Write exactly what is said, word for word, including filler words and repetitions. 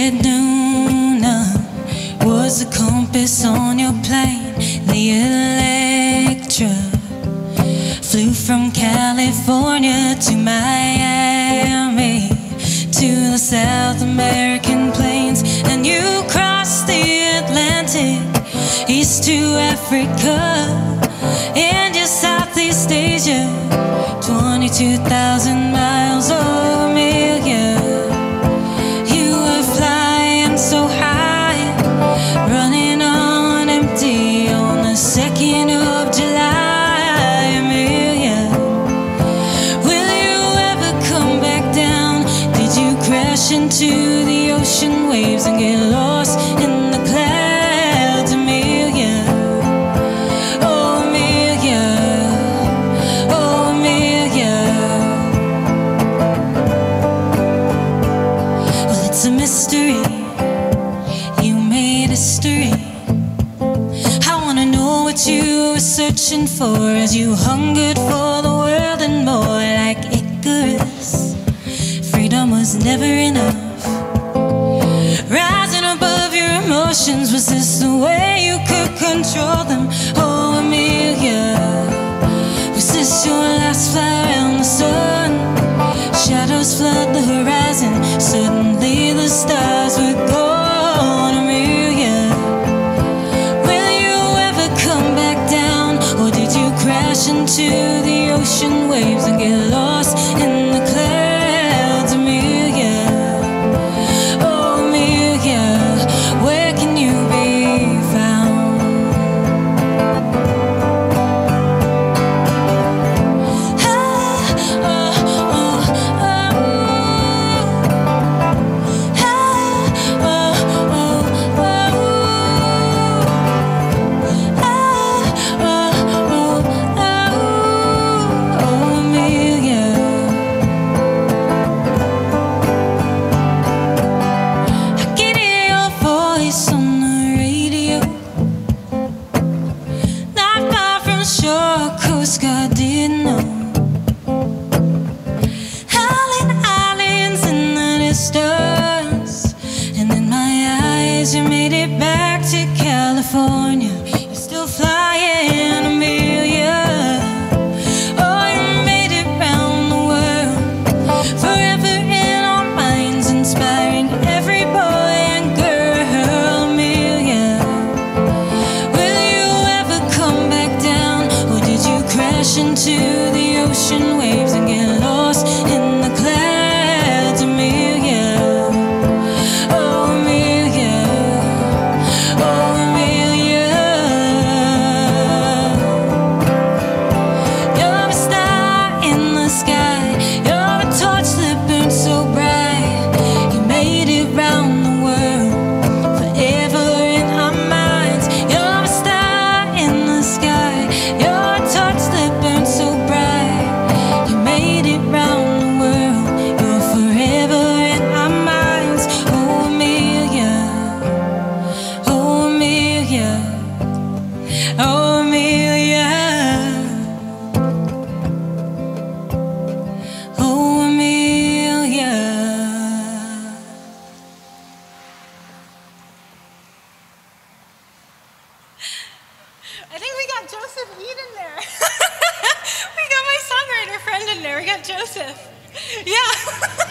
Fred Noonan was the compass on your plane. The Electra flew from California to Miami, to the South American plains, and you crossed the Atlantic, east to Africa, and just Southeast Asia. Twenty-two thousand miles over Amelia. You were flying so high, running on empty on the second of July. Amelia, will you ever come back down? Did you crash into the ocean waves and get lost in the clouds? Amelia, it's a mystery, you made history. I wanna know what you were searching for as you hungered for the world and more. Like Icarus, freedom was never enough. Rising above your emotions, was this the way you could control them? Oh, Amelia, was this your last flight around the sun? Shadows flood the horizon, suddenly the stars were gone. Amelia, will you ever come back down? Or did you crash into the ocean waves and get lost in the clouds? Amelia, oh Amelia, where can you be found? Coast Guard didn't know. Howling islands in the distance, and in my eyes you made it back to California. You're still flying, Amelia. Oh, you made it round the world, forever in our minds, inspiring every boy and girl. Amelia, will you ever come back down? Crash into the ocean waves and get lost in the clouds. Amelia, oh Amelia, oh Amelia, you're a star in the sky, you're a torch that burns so bright. You made it round the world, forever in our minds. You're a star in the sky, you're Joseph Eid in there. We got my songwriter friend in there. We got Joseph. Yeah.